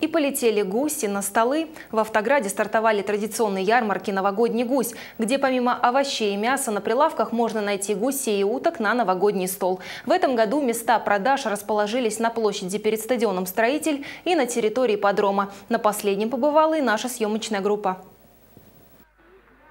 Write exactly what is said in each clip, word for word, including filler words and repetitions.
И полетели гуси на столы. В Автограде стартовали традиционные ярмарки «Новогодний гусь», где помимо овощей и мяса на прилавках можно найти гусей и уток на новогодний стол. В этом году места продаж расположились на площади перед стадионом «Строитель» и на территории ипподрома. На последнем побывала и наша съемочная группа.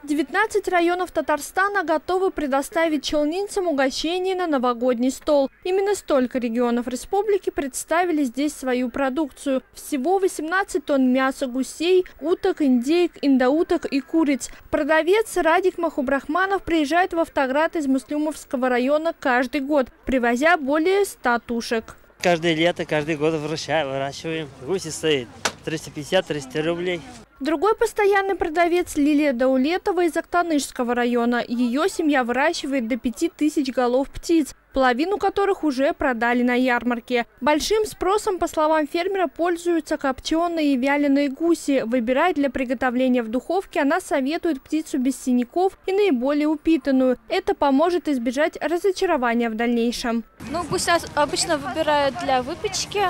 девятнадцать районов Татарстана готовы предоставить челнинцам угощение на новогодний стол. Именно столько регионов республики представили здесь свою продукцию. Всего восемнадцать тонн мяса гусей, уток, индеек, индоуток и куриц. Продавец Радик Махубрахманов приезжает в Автоград из Муслюмовского района каждый год, привозя более ста тушек. Каждое лето, каждый год выращиваем. Гуси стоит триста пятьдесят — триста рублей. Другой постоянный продавец — Лилия Даулетова из Актанышского района. Ее семья выращивает до пяти тысяч голов птиц, половину которых уже продали на ярмарке. Большим спросом, по словам фермера, пользуются копченые и вяленые гуси. Выбирать для приготовления в духовке она советует птицу без синяков и наиболее упитанную. Это поможет избежать разочарования в дальнейшем. Ну, гусь обычно выбирают для выпечки.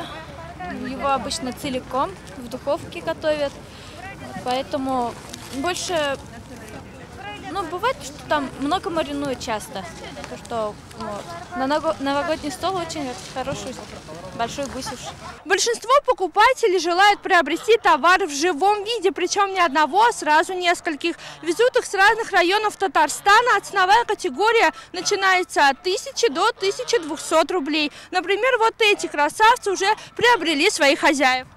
Его обычно целиком в духовке готовят. Поэтому больше, ну, бывает, что там много маринуют часто, что вот, на новогодний стол очень хороший большой гусиш. Большинство покупателей желают приобрести товар в живом виде, причем не одного, а сразу нескольких. Везут их с разных районов Татарстана. Ценовая категория начинается от тысячи до тысячи двухсот рублей. Например, вот эти красавцы уже приобрели своих хозяев.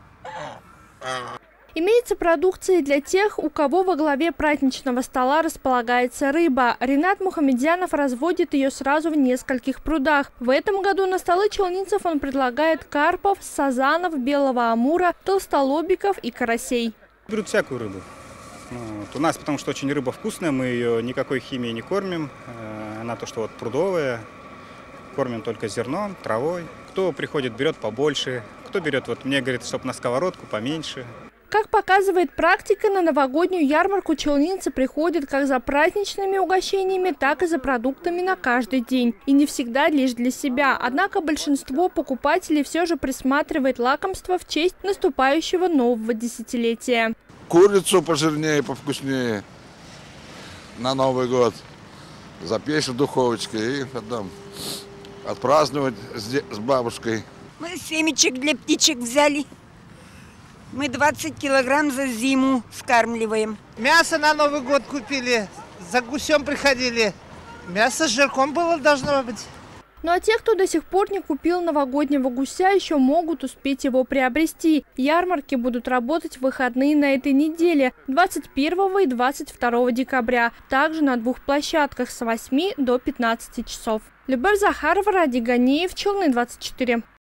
Имеется продукция для тех, у кого во главе праздничного стола располагается рыба. Ринат Мухамедзянов разводит ее сразу в нескольких прудах. В этом году на столы челнинцев он предлагает карпов, сазанов, белого амура, толстолобиков и карасей. Берут всякую рыбу. Вот. У нас, потому что очень рыба вкусная, мы ее никакой химией не кормим. Она то, что вот прудовая, кормим только зерном, травой. Кто приходит, берет побольше, кто берет, вот мне говорит, чтоб на сковородку поменьше. Как показывает практика, на новогоднюю ярмарку челнинцы приходят как за праздничными угощениями, так и за продуктами на каждый день. И не всегда лишь для себя. Однако большинство покупателей все же присматривает лакомство в честь наступающего нового десятилетия. Курицу пожирнее, повкуснее на Новый год. Запечь в духовочке и потом отпраздновать с бабушкой. Мы семечек для птичек взяли. Мы двадцать килограмм за зиму скармливаем. Мясо на Новый год купили, за гусем приходили. Мясо с жирком было, должно быть. Ну а те, кто до сих пор не купил новогоднего гуся, еще могут успеть его приобрести. Ярмарки будут работать в выходные на этой неделе, двадцать первого и двадцать второго декабря. Также на двух площадках с восьми до пятнадцати часов. Любер Захарова, Радик Махубрахманов, Челны двадцать четыре.